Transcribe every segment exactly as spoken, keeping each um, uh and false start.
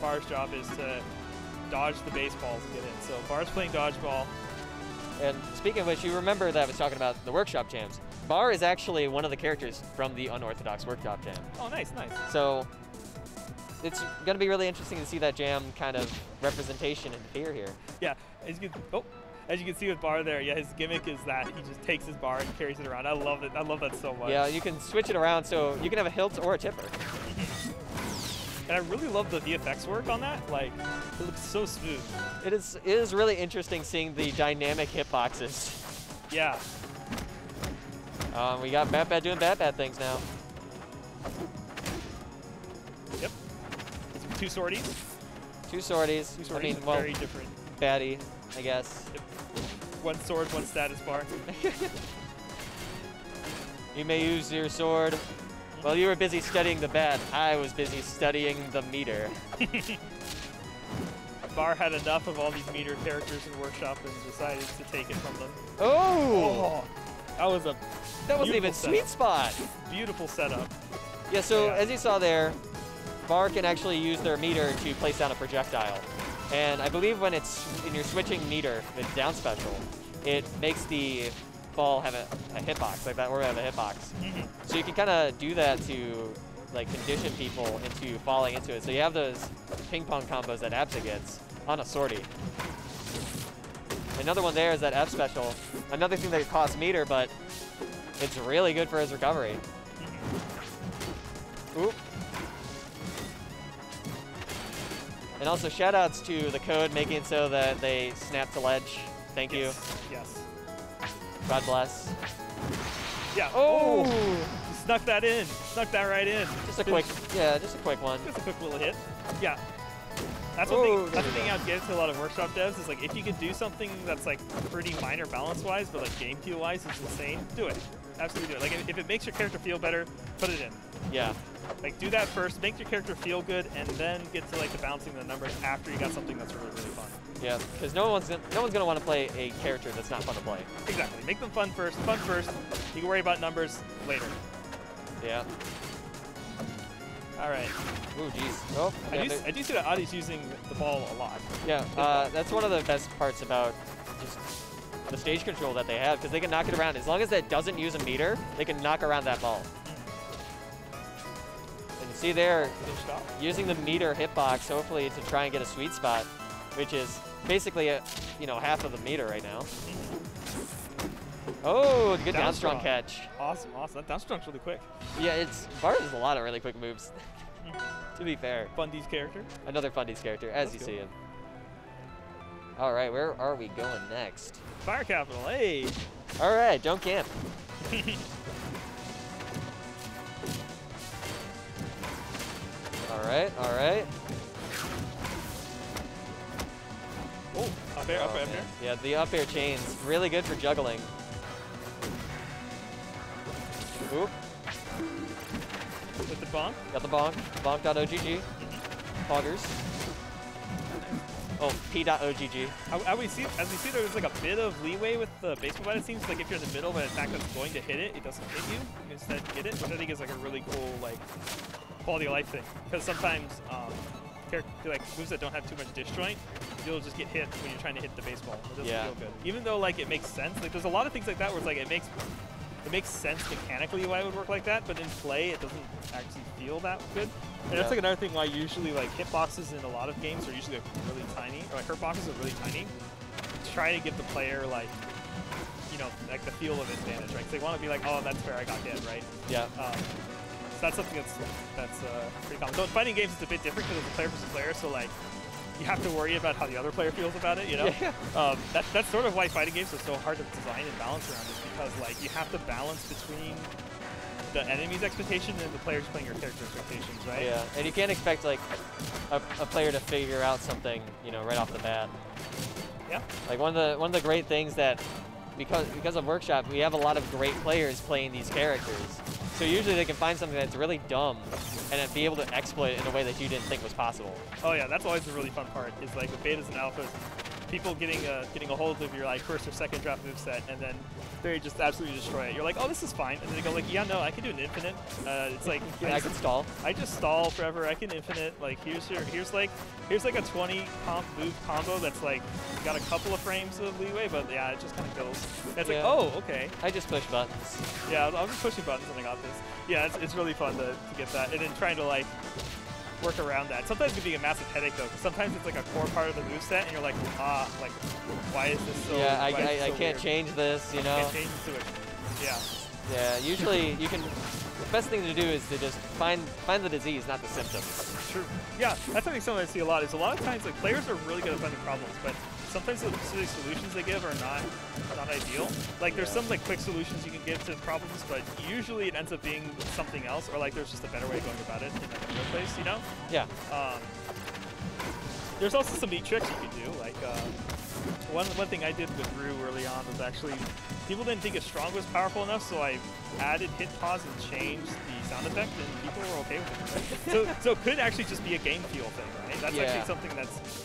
Barr's job is to dodge the baseballs and get in. So Barr's playing dodgeball. And speaking of which, you remember that I was talking about the workshop jams. Barr is actually one of the characters from the Unorthodox Workshop Jam. Oh, nice, nice. So it's going to be really interesting to see that jam kind of representation and appear here. Yeah, as you can, oh, as you can see with Barr there, yeah, his gimmick is that he just takes his bar and carries it around. I love it. I love that so much. Yeah, you can switch it around, so you can have a hilt or a tipper. And I really love the V F X work on that. Like, it looks so smooth. It is, it is really interesting seeing the dynamic hitboxes. Yeah. Um, we got BatBat doing BatBat things now. Yep. Two sorties. Two sorties. Two sorties. I mean, well, very different. Batty, I guess. Yep. One sword, one status bar. You may use your sword. Well, you were busy studying the bat. I was busy studying the meter. Barr had enough of all these meter characters in workshop and decided to take it from them. Oh! Oh, that was a that wasn't even setup. Sweet spot. Beautiful setup. Yeah. So yeah. As you saw there, Barr can actually use their meter to place down a projectile, and I believe when it's in your switching meter with down special, it makes the ball have a, a hitbox, like that, or have a hitbox. Mm-hmm. So you can kind of do that to like condition people into falling into it. So you have those ping pong combos that Absa gets on a sortie. Another one there is that F special. Another thing that costs meter, but it's really good for his recovery. Oop. And also shoutouts to the code making it so that they snap to ledge. Thank yes. you. Yes. God bless. Yeah. Oh! You snuck that in. Snuck that right in. Just a quick, yeah, just a quick one. Just a quick little hit. Yeah. That's one thing, that's the thing I would get to a lot of workshop devs is like if you could do something that's like pretty minor balance-wise, but like game Q-wise is insane, do it. Absolutely do it. Like if, if it makes your character feel better, put it in. Yeah. Like do that first, make your character feel good, and then get to like the bouncing the numbers after you got something that's really, really fun. Yeah, because no one's gonna, no one's gonna want to play a character that's not fun to play. Exactly. Make them fun first. Fun first. You can worry about numbers later. Yeah. All right. Ooh, geez. Oh, I, I, do I do see that Adi's using the ball a lot. Yeah, uh, that's one of the best parts about just the stage control that they have, because they can knock it around. As long as that doesn't use a meter, they can knock around that ball. And see there, using the meter hitbox, hopefully to try and get a sweet spot, which is basically a, you know, half of the meter right now. Oh, good down, down strong catch. Awesome, awesome. That down strong's really quick. Yeah, it's Barr has a lot of really quick moves. To be fair. Fundy's character. Another Fundy's character, as That's you cool. see him. All right, where are we going next? Fire Capital, hey. All right, don't camp. All right, all right. Oh, up air, oh, up air, up air. Yeah, the up air chains. Really good for juggling. Oop. With the bonk. Got the bonk. Bonk.ogg. Poggers. Oh, p.ogg. As we see, as we see there's like a bit of leeway with the baseball bat, it seems. Like if you're in the middle of an attack that's going to hit it, it doesn't hit you. You instead get it, which I think is like a really cool like quality of life thing. Because sometimes um, like moves that don't have too much disjoint, you'll just get hit when you're trying to hit the baseball. It doesn't yeah. feel good. Even though like it makes sense, like there's a lot of things like that where it's like it makes it makes sense mechanically why it would work like that, but in play it doesn't actually feel that good. And yeah. that's like another thing why usually like hitboxes in a lot of games are usually like, really tiny, or like hurtboxes are really tiny. Try to give the player like you know like the feel of advantage, right? Cause they want to be like, oh, that's fair, I got hit, right? Yeah. Um, so that's something that's that's uh, pretty common. So in fighting games it's a bit different because it's player versus player, so like. You have to worry about how the other player feels about it, you know? Yeah. Um, that, that's sort of why fighting games are so hard to design and balance around, is because like you have to balance between the enemy's expectation and the players playing your character expectations, right? Yeah, and you can't expect like a, a player to figure out something, you know, right off the bat. Yeah. Like one of the one of the great things that because because of Workshop, we have a lot of great players playing these characters. So usually they can find something that's really dumb and be able to exploit it in a way that you didn't think was possible. Oh yeah, that's always the really fun part, is like with betas and alphas, people getting a, getting a hold of your like first or second drop moveset, and then they just absolutely destroy it. You're like, oh, this is fine. And then they go like, yeah, no, I can do an infinite. Uh, it's like yeah, I, I can stall. I just stall forever. I can infinite. Like here's your here's like here's like a twenty comp move combo that's like got a couple of frames of leeway, but yeah, it just kind of kills. And it's yeah. like, oh, okay. I just push buttons. Yeah, I was just pushing buttons when I got this. Yeah, it's it's really fun to, to get that, and then trying to like work around that. Sometimes it can be a massive headache though, because sometimes it's like a core part of the moveset and you're like, ah, like, why is this so Yeah, I, I, so I can't weird? change this, you know? I can't change this to it. Yeah. Yeah, usually you can, the best thing to do is to just find find the disease, not the symptom. True. Yeah, that's something sometimes I see a lot, is a lot of times like players are really good at finding problems, but sometimes the specific solutions they give are not not ideal. Like there's some like quick solutions you can give to problems, but usually it ends up being something else, or like there's just a better way of going about it in another place, you know? Yeah. Um, there's also some neat tricks you can do. Like uh, one one thing I did with Rue early on was actually people didn't think his strong was powerful enough, so I added hit pause and changed the sound effect, and people were okay with it. so so it could actually just be a game feel thing, right? That's yeah. actually something that's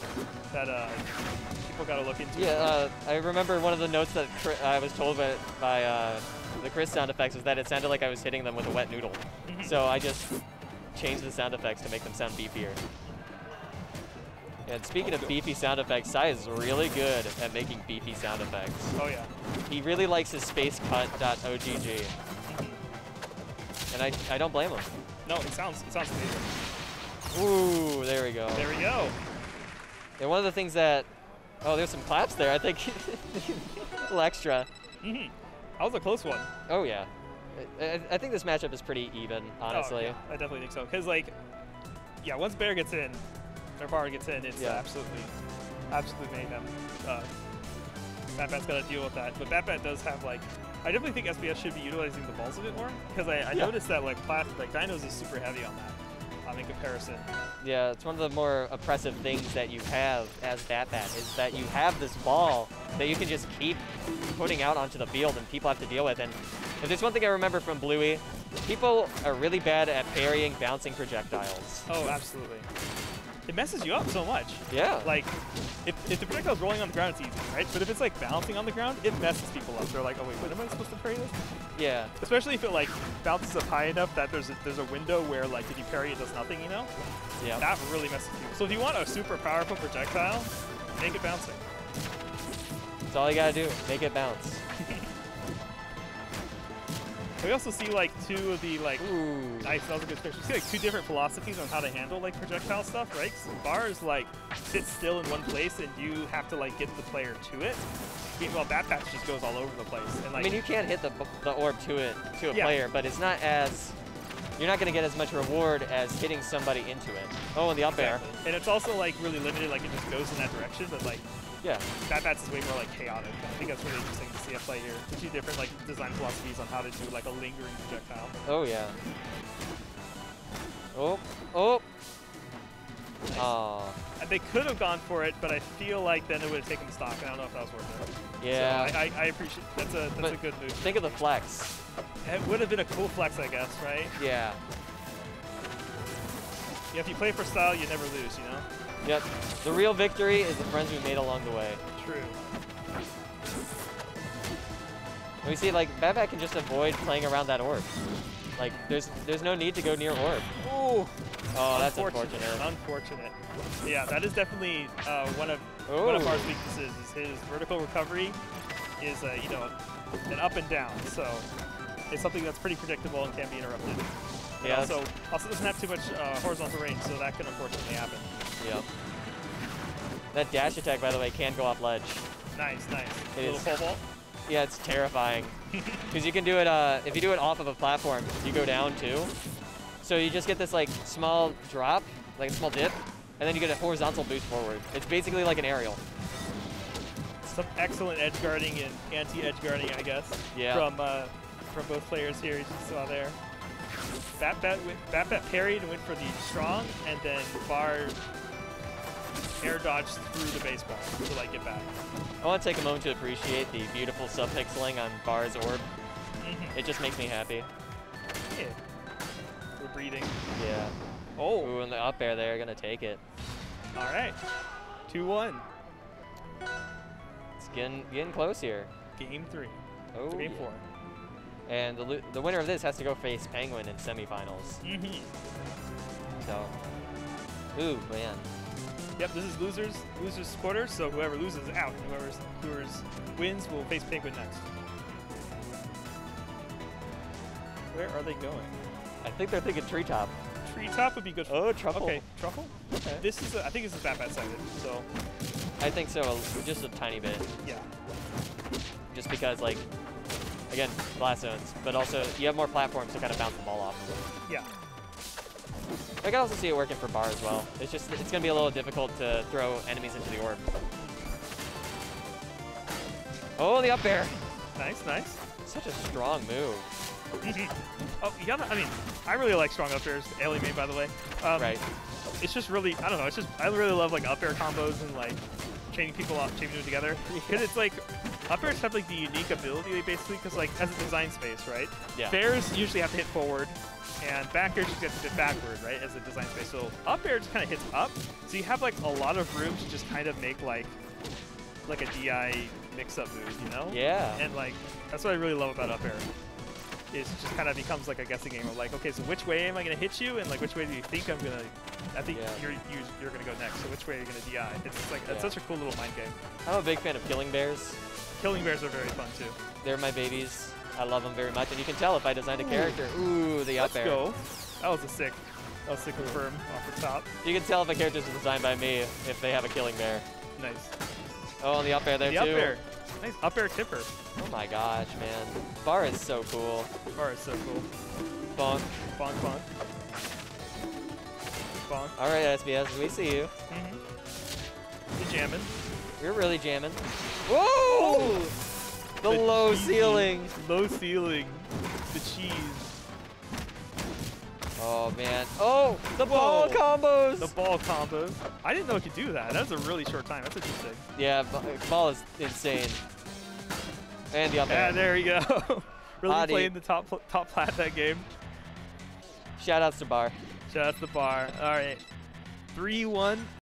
that. Uh, Got to look into yeah, uh, I remember one of the notes that Chris, I was told by, by uh, the Chris sound effects was that it sounded like I was hitting them with a wet noodle. Mm-hmm. So I just changed the sound effects to make them sound beefier. And speaking Let's of go. beefy sound effects, Sai is really good at making beefy sound effects. Oh yeah. He really likes his space cut dot O G G. And I I don't blame him. No, it sounds it sounds amazing. Ooh, there we go. There we go. And one of the things that Oh, there's some claps there, I think. A little extra. Mm-hmm. That was a close one. Oh, yeah. I, I think this matchup is pretty even, honestly. Oh, yeah. I definitely think so. Because, like, yeah, once Bear gets in, or Barr gets in, it's yeah. absolutely, absolutely mayhem. Uh, BatBat's got to deal with that. But BatBat does have, like, I definitely think S B S should be utilizing the balls a bit more. Because I, I yeah. noticed that, like, plastic, like, Dinos is super heavy on that. Um, in comparison. Yeah, it's one of the more oppressive things that you have as BatBat is that you have this ball that you can just keep putting out onto the field and people have to deal with. And if there's one thing I remember from Bluey, people are really bad at parrying bouncing projectiles. Oh, absolutely. It messes you up so much. Yeah. Like, if, if the projectile's rolling on the ground, it's easy, right? But if it's, like, bouncing on the ground, it messes people up. They're like, oh, wait, what am I supposed to parry this? Yeah. Especially if it, like, bounces up high enough that there's a, there's a window where, like, if you parry, it does nothing, you know? Yeah. That really messes you up. So if you want a super powerful projectile, make it bouncing. That's all you gotta do. Make it bounce. We also see like two of the like Ooh. nice, that was a good picture. We see like two different philosophies on how to handle like projectile stuff, right? So Barr is like sit still in one place and you have to like get the player to it. Meanwhile, BatBat just goes all over the place. And, like, I mean, you can't hit the the orb to it to a yeah. player, but it's not as you're not going to get as much reward as hitting somebody into it. Oh, and the up air. Exactly. And it's also like really limited, like it just goes in that direction, but like. Yeah. BatBat's is way more like chaotic. I think that's really interesting to see a play here. The two different like design philosophies on how to do like a lingering projectile. Oh yeah. Oh, oh. Nice. Aww. And they could have gone for it, but I feel like then it would have taken the stock, and I don't know if that was worth it. Yeah. So I, I, I appreciate that's a that's but a good move. Think of the flex. It would have been a cool flex, I guess, right? Yeah. Yeah. If you play for style, you never lose, you know. Yep. The real victory is the friends we made along the way. True. And we see, like, BatBat can just avoid playing around that orb. Like, there's there's no need to go near orb. Ooh. Oh, that's unfortunate. Unfortunate. Yeah, that is definitely uh, one of Ooh. one of Barr's weaknesses. Is his vertical recovery is uh, you know an up and down, so it's something that's pretty predictable and can be interrupted. Yeah. Also, also doesn't have too much uh, horizontal range, so that can unfortunately happen. Yep. That dash attack, by the way, can go off ledge. Nice, nice. It a little pole vault? Yeah, it's terrifying. Because you can do it, uh, if you do it off of a platform, you go down too. So you just get this like small drop, like a small dip, and then you get a horizontal boost forward. It's basically like an aerial. Some excellent edge guarding and anti-edge guarding, I guess, yeah. from uh, from both players here, as you saw there. BatBat BatBat parried and went for the strong, and then Barr air dodge through the baseball to like get back. I want to take a moment to appreciate the beautiful subpixeling on Barr's orb. Mm-hmm. It just makes me happy. Yeah. We're breathing. Yeah. Oh. Ooh, and the up air there, gonna take it. All right. two one. It's getting, getting close here. Game three. Oh, game yeah. four. And the, the winner of this has to go face Penguin in semifinals. Mm-hmm. So, ooh, man. Yep, this is losers, losers quarters, so whoever loses out, and whoever's, whoever's wins will face Penguin next. Where are they going? I think they're thinking treetop. Treetop would be good. Oh, truffle. Okay, truffle? Okay. This is, a, I think this is BatBat sided, so. I think so, just a tiny bit. Yeah. Just because, like, again, blast zones, but also you have more platforms to kind of bounce the ball off. Yeah. I can also see it working for Barr as well. It's just, it's going to be a little difficult to throw enemies into the orb. Oh, the up air. Nice, nice. Such a strong move. Oh, Yana, I mean, I really like strong up airs, Ellie made, by the way. Um, right. It's just really, I don't know, it's just, I really love like up air combos and like chaining people off, chaining them together. Because it's like, up airs have like the unique ability basically, because like, as a design space, right? Yeah. Bears usually have to hit forward. And back air just gets a bit backward, right, as a design space. So up air just kind of hits up. So you have like a lot of room to just kind of make like like a D I mix-up move, you know? Yeah. And like that's what I really love about up air. It's just kind of becomes like a guessing game of like, okay, so which way am I going to hit you, and like which way do you think I'm going to? I think yeah. you're you're going to go next. So which way are you going to D I? It's just like yeah. it's such a cool little mind game. I'm a big fan of killing bears. Killing bears are very fun too. They're my babies. I love them very much, and you can tell if I designed a character. Ooh, the up air. Let's go. That was a sick, that was a sick confirm off the top. You can tell if a character's designed by me if they have a killing bear. Nice. Oh, and the up air there, the too. The up air. Nice up air tipper. Oh my gosh, man. Barr is so cool. Barr is so cool. Bonk. Bonk, bonk. Bonk. All right, S B S, we see you. Mm-hmm. You're jamming. You're really jamming. Whoa! Oh! The, the low cheese. ceiling. Low ceiling. The cheese. Oh, man. Oh, the Whoa. ball combos. The ball combos. I didn't know it could do that. That was a really short time. That's interesting. Yeah, ball is insane. And the up air. Yeah, there you go. really Adi. playing the top pl top plat that game. Shout outs to Barr. Shout outs to Barr. All right. three one.